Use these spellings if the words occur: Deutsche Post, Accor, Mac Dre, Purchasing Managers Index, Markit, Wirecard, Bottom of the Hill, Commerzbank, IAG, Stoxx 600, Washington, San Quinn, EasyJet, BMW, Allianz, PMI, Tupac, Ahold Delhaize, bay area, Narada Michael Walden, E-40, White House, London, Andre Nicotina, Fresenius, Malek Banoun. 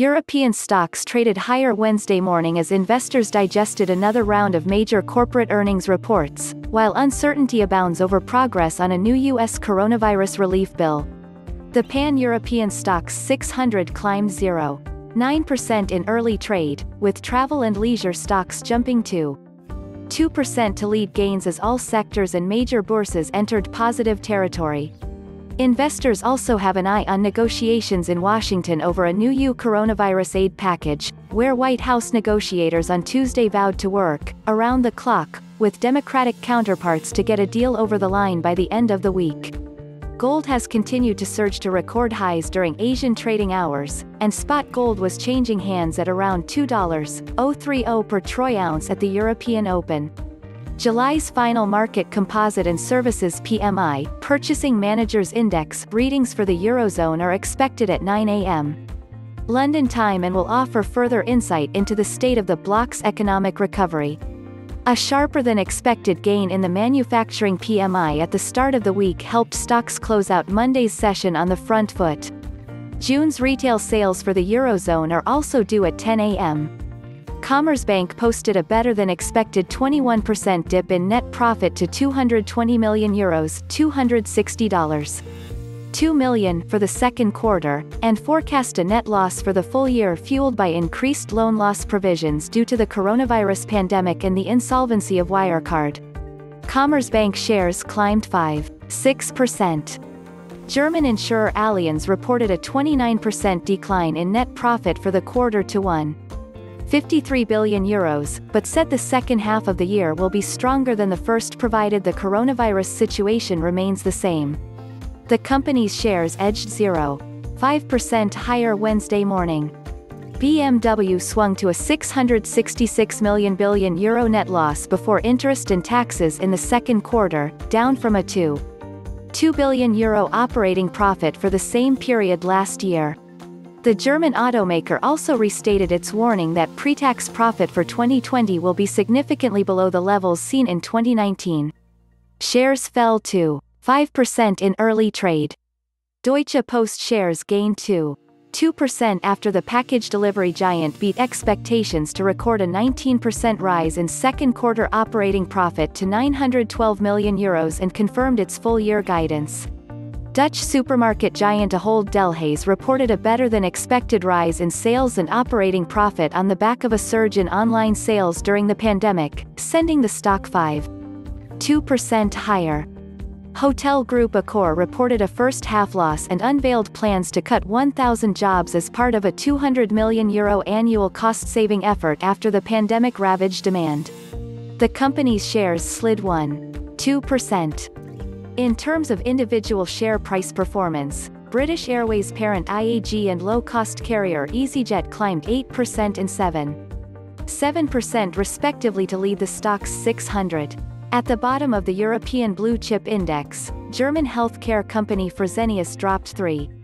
European stocks traded higher Wednesday morning as investors digested another round of major corporate earnings reports, while uncertainty abounds over progress on a new U.S. coronavirus relief bill. The pan-European Stoxx 600 climbed 0.9% in early trade, with travel and leisure stocks jumping 2.2% to lead gains as all sectors and major bourses entered positive territory. Investors also have an eye on negotiations in Washington over a new EU coronavirus aid package, where White House negotiators on Tuesday vowed to work around the clock with Democratic counterparts to get a deal over the line by the end of the week. Gold has continued to surge to record highs during Asian trading hours, and spot gold was changing hands at around $2.030 per troy ounce at the European Open. July's final Markit Composite and Services PMI, Purchasing Managers Index, readings for the Eurozone are expected at 9 a.m. London time and will offer further insight into the state of the bloc's economic recovery. A sharper-than-expected gain in the manufacturing PMI at the start of the week helped stocks close out Monday's session on the front foot. June's retail sales for the Eurozone are also due at 10 a.m. Commerzbank posted a better-than-expected 21% dip in net profit to €220 million $260.2 million for the second quarter, and forecast a net loss for the full year fueled by increased loan loss provisions due to the coronavirus pandemic and the insolvency of Wirecard. Commerzbank shares climbed 5.6%. German insurer Allianz reported a 29% decline in net profit for the quarter to €1.53 billion, but said the second half of the year will be stronger than the first provided the coronavirus situation remains the same. The company's shares edged 0.5% higher Wednesday morning. BMW swung to a €666 billion net loss before interest and taxes in the second quarter, down from a €2.2 billion operating profit for the same period last year. The German automaker also restated its warning that pre-tax profit for 2020 will be significantly below the levels seen in 2019. Shares fell 2.5% in early trade. Deutsche Post shares gained 2.2% after the package delivery giant beat expectations to record a 19% rise in second quarter operating profit to €912 million and confirmed its full-year guidance. Dutch supermarket giant Ahold Delhaize reported a better-than-expected rise in sales and operating profit on the back of a surge in online sales during the pandemic, sending the stock 5.2% higher. Hotel group Accor reported a first-half loss and unveiled plans to cut 1,000 jobs as part of a €200 million annual cost-saving effort after the pandemic ravaged demand. The company's shares slid 1.2%. In terms of individual share price performance, British Airways parent IAG and low-cost carrier EasyJet climbed 8% and 7.7% respectively to lead the Stoxx 600. At the bottom of the European Blue Chip Index, German healthcare company Fresenius dropped 3.